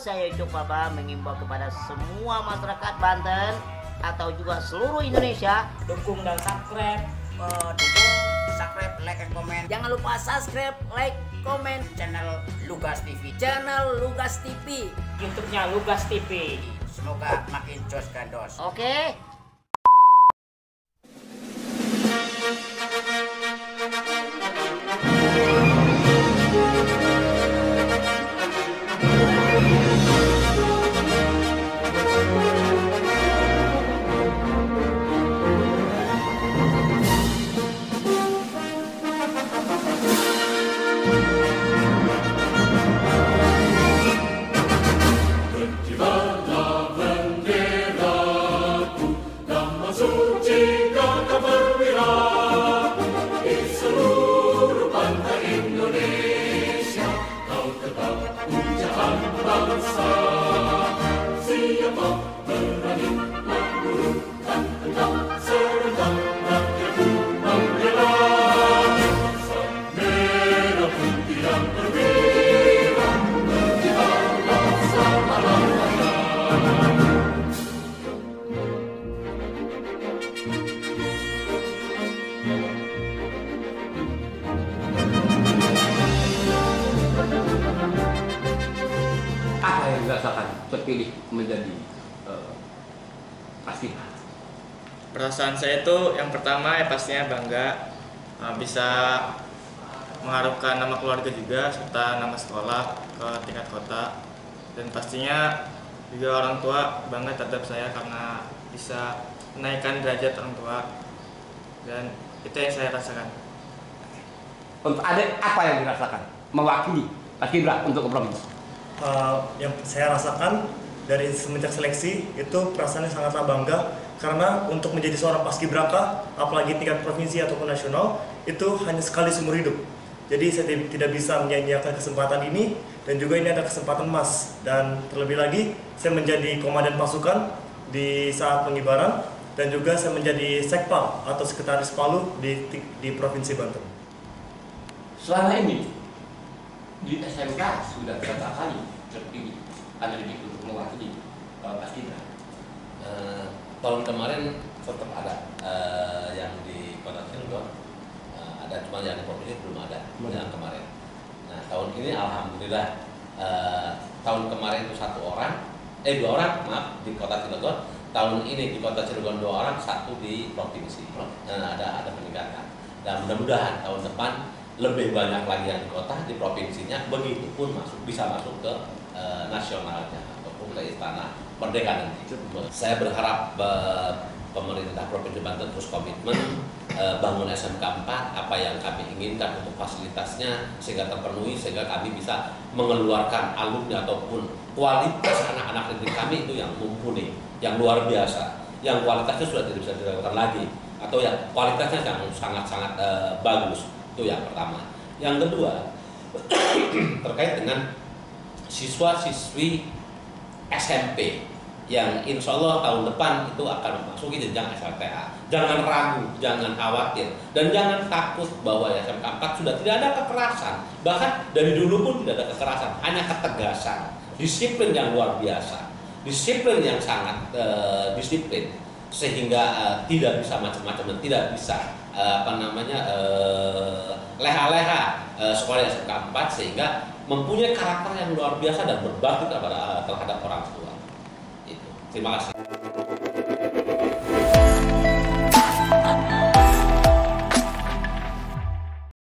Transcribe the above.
saya Cuk Baba mengimbau kepada semua masyarakat Banten atau juga seluruh Indonesia, dukung dan subscribe, dukung, subscribe, like and comment. Jangan lupa subscribe, like, comment channel Lugas TV. Channel Lugas TV, YouTube-nya Lugas TV. Semoga makin jos gandos. Oke. Okay. Terpilih menjadi Paskibra. Perasaan saya itu yang pertama ya pastinya bangga, bisa mengharumkan nama keluarga juga serta nama sekolah ke tingkat kota, dan pastinya juga orang tua bangga terhadap saya karena bisa menaikkan derajat orang tua, dan itu yang saya rasakan. Untuk adik apa yang dirasakan mewakili Paskibra untuk provinsi? Yang saya rasakan dari semenjak seleksi itu perasaannya sangatlah bangga, karena untuk menjadi seorang paskibraka apalagi tingkat provinsi ataupun nasional itu hanya sekali seumur hidup. Jadi saya tidak bisa menyia-nyiakan kesempatan ini, dan juga ini ada kesempatan emas, dan terlebih lagi saya menjadi komandan pasukan di saat pengibaran, dan juga saya menjadi sekpal atau sekretaris Palu di Provinsi Banten. Selama ini di SMK sudah berapa kali terpilih ada di untuk mewakili Paskibra? Tahun kemarin tetap ada yang di Kota Cilegon, ada, cuma yang di provinsi belum ada yang kemarin. Nah tahun ini alhamdulillah, tahun kemarin itu dua orang di Kota Cilegon, tahun ini di Kota Cilegon 2 orang, 1 di provinsi. Nah, ada peningkatan, dan mudah-mudahan tahun depan lebih banyak lagi yang di kota, di provinsinya, begitu pun bisa masuk ke nasionalnya ataupun ke Istana Merdeka nanti. Saya berharap pemerintah Provinsi Banten terus komitmen bangun SMK 4, apa yang kami inginkan untuk fasilitasnya sehingga terpenuhi, sehingga kami bisa mengeluarkan alumni ataupun kualitas anak-anak didik kami itu yang mumpuni, yang luar biasa, yang kualitasnya sudah tidak bisa dilakukan lagi, atau yang kualitasnya yang sangat-sangat bagus. Itu yang pertama. Yang kedua, terkait dengan siswa-siswi SMP yang insya Allah tahun depan itu akan memasuki jenjang SLTA. Jangan ragu, jangan khawatir, dan jangan takut bahwa SMK 4 sudah tidak ada kekerasan. Bahkan dari dulu pun tidak ada kekerasan, hanya ketegasan, disiplin yang luar biasa, disiplin yang sangat disiplin, sehingga tidak bisa macam-macam dan tidak bisa leha-leha sekolah SMK 4, sehingga mempunyai karakter yang luar biasa dan berbakti terhadap orang tua. Itu. Terima kasih.